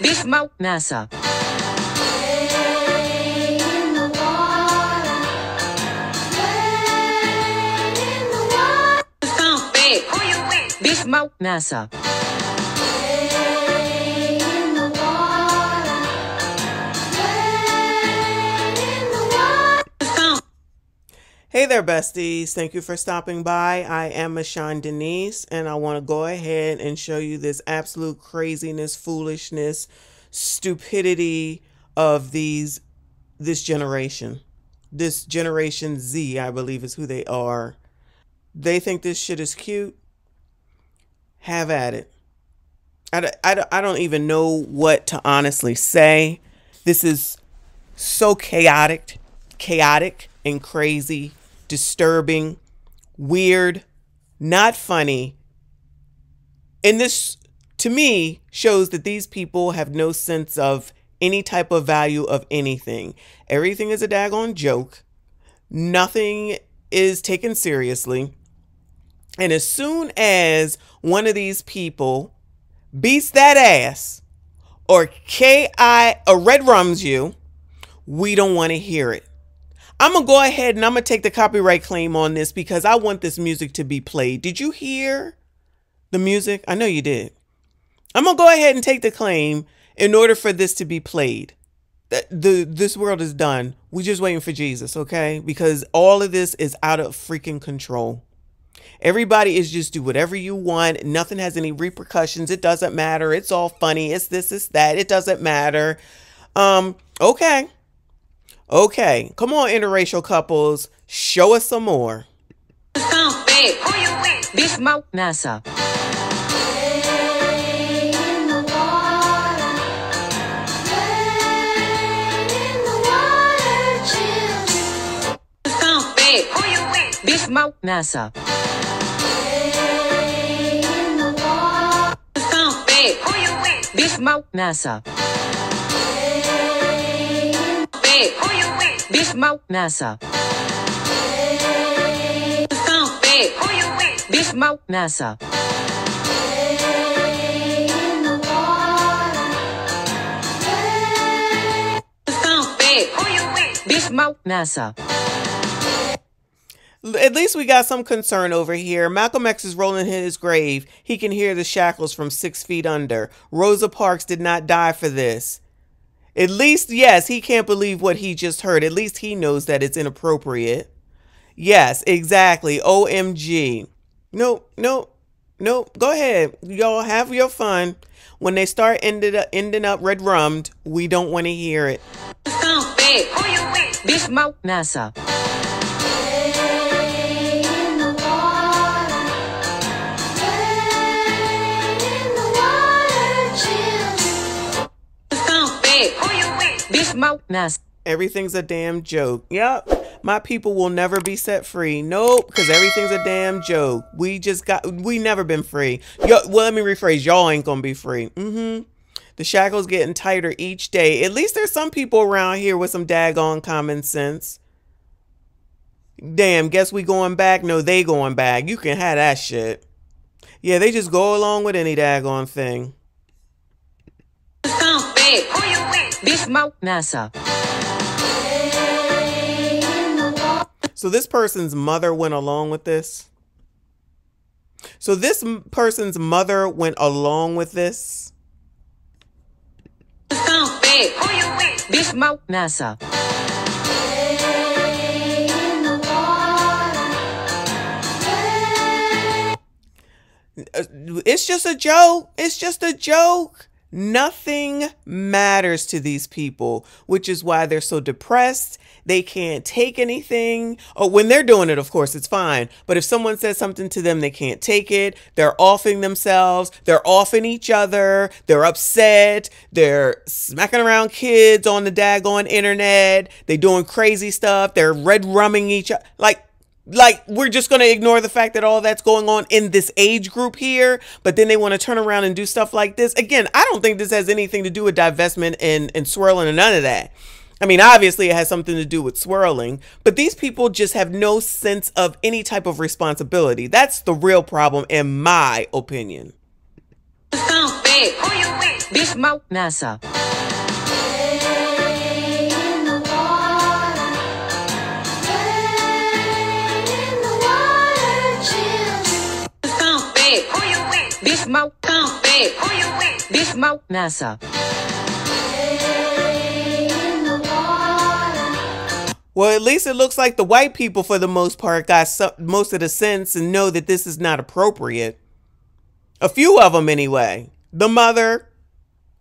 This mouth massa. This mouth massa. Hey there, besties. Thank you for stopping by. I am Michon Denise, and I want to go ahead and show you this absolute craziness, foolishness, stupidity of this generation. This generation Z, I believe, is who they are. They think this shit is cute. Have at it. I don't even know what to honestly say. This is so chaotic and crazy, disturbing, weird, not funny. And this, to me, shows that these people have no sense of any type of value of anything. Everything is a daggone joke. Nothing is taken seriously. And as soon as one of these people beats that ass or K.I. or red rums you, we don't want to hear it. I'm going to go ahead and I'm going to take the copyright claim on this because I want this music to be played. Did you hear the music? I know you did. I'm going to go ahead and take the claim in order for this to be played. This world is done. We're just waiting for Jesus, okay? Because all of this is out of freaking control. Everybody is just do whatever you want. Nothing has any repercussions. It doesn't matter. It's all funny. It's this, it's that. It doesn't matter. Okay. Okay, come on, interracial couples, show us some more. This mouth massa. This mouth massa. This mouth massa. This mouth massa. This mouth massa. This mouth massa. At least we got some concern over here. Malcolm X is rolling in his grave. He can hear the shackles from 6 feet under. Rosa Parks did not die for this. At least, yes, he can't believe what he just heard. At least he knows that it's inappropriate. Yes, exactly. OMG. Nope, nope, nope. Go ahead. Y'all have your fun. When they start ending up red rummed, we don't want to hear it. This mouth massa. This mouth mess. Everything's a damn joke. Yep. My people will never be set free. Nope. Because everything's a damn joke. We never been free. Yo, well, let me rephrase. Y'all ain't going to be free. The shackles getting tighter each day. At least there's some people around here with some daggone common sense. Damn. Guess we going back. No, they going back. You can have that shit. Yeah, they just go along with any daggone thing. This mouth massa. So this person's mother went along with this. This mouth massa. It's just a joke. It's just a joke. Nothing matters to these people, which is why they're so depressed. They can't take anything. Oh, when they're doing it, of course, it's fine. But if someone says something to them, they can't take it. They're offing themselves. They're offing each other. They're upset. They're smacking around kids on the daggone internet. They're doing crazy stuff. They're red rumming each other. Like we're just going to ignore the fact that all that's going on in this age group here, but then they want to turn around and do stuff like this. Again, I don't think this has anything to do with divestment and swirling and none of that. I mean, obviously it has something to do with swirling, but these people just have no sense of any type of responsibility. That's the real problem in my opinion. Mo Massa. Bitch Mo, come back. Who you with? Bitch Mo Massa. Well, at least it looks like the white people, for the most part, got most of the sense and know that this is not appropriate. A few of them, anyway. The mother,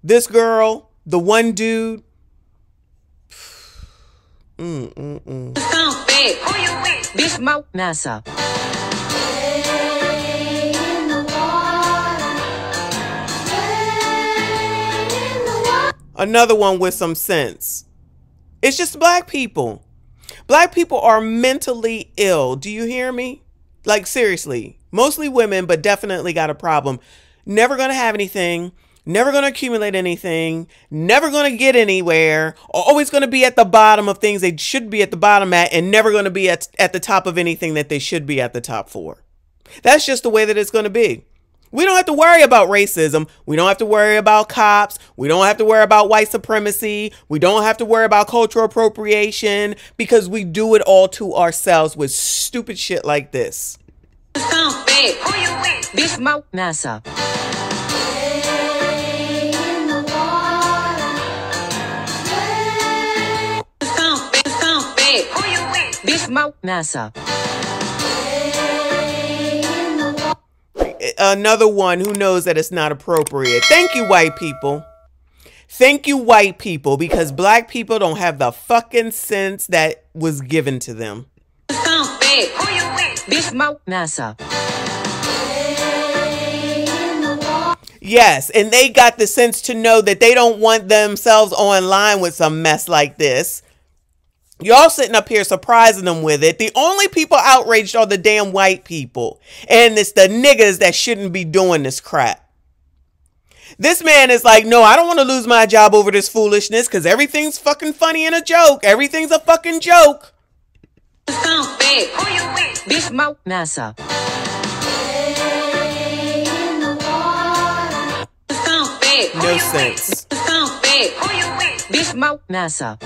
this girl, the one dude. Come back. Who you with? Bitch Mo Massa. Another one with some sense. It's just black people. Black people are mentally ill. Do you hear me? Like, seriously, mostly women, but definitely got a problem. Never going to have anything. Never going to accumulate anything. Never going to get anywhere. Always going to be at the bottom of things they should be at the bottom at, and never going to be at the top of anything that they should be at the top for. That's just the way that it's going to be. We don't have to worry about racism. We don't have to worry about cops. We don't have to worry about white supremacy. We don't have to worry about cultural appropriation, because we do it all to ourselves with stupid shit like this. Bitch Mo Massa. Bitch Mo Massa. Another one who knows that it's not appropriate. Thank you, white people. Thank you, white people, because black people don't have the fucking sense that was given to them. Bitch Mo Massa. Yes, and they got the sense to know that they don't want themselves online with some mess like this. Y'all sitting up here surprising them with it. The only people outraged are the damn white people. And it's the niggas that shouldn't be doing this crap. This man is like, no, I don't want to lose my job over this foolishness, because everything's fucking funny and a joke. Everything's a fucking joke. Bitch Mo Massa. No sense. Bitch Mo Massa.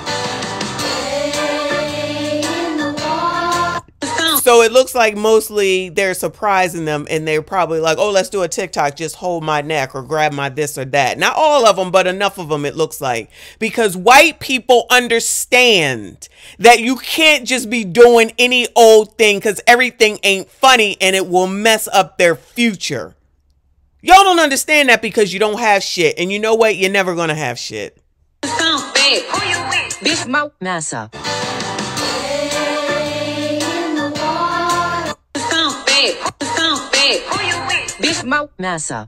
So it looks like mostly they're surprising them, and they're probably like, oh, let's do a TikTok. Just hold my neck or grab my this or that. Not all of them, but enough of them, it looks like. Because white people understand that you can't just be doing any old thing, because everything ain't funny and it will mess up their future. Y'all don't understand that because you don't have shit. And you know what? You're never going to have shit. Bitch Mo Massa. Bitch Mo Massa.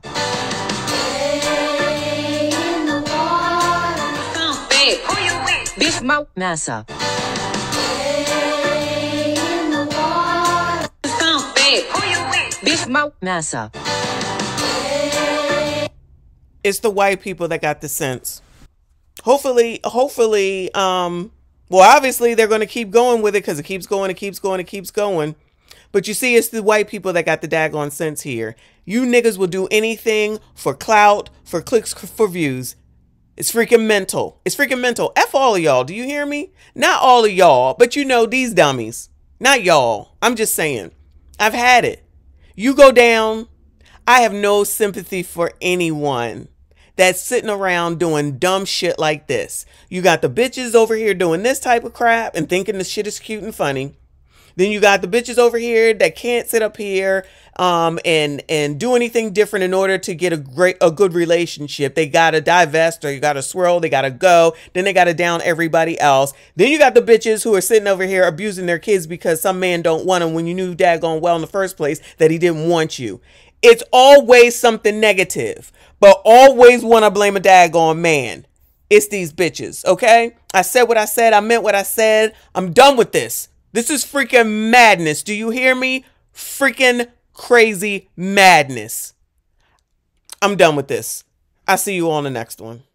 Bitch Mo Massa. Bitch Mo Massa. It's the white people that got the sense. Hopefully, well, obviously they're going to keep going with it, because it keeps going, it keeps going, it keeps going. But you see, it's the white people that got the daggone sense here. You niggas will do anything for clout, for clicks, for views. It's freaking mental. It's freaking mental. F all of y'all. Do you hear me? Not all of y'all, but you know these dummies. Not y'all. I'm just saying. I've had it. You go down. I have no sympathy for anyone that's sitting around doing dumb shit like this. You got the bitches over here doing this type of crap and thinking the shit is cute and funny. Then you got the bitches over here that can't sit up here and do anything different in order to get a good relationship. They got to divest, or you got to swirl. They got to go. Then they got to down everybody else. Then you got the bitches who are sitting over here abusing their kids because some man don't want them, when you knew daggone well in the first place that he didn't want you. It's always something negative, but always want to blame a daggone man. It's these bitches, okay? I said what I said. I meant what I said. I'm done with this. This is freaking madness. Do you hear me? Freaking crazy madness. I'm done with this. I'll see you on the next one.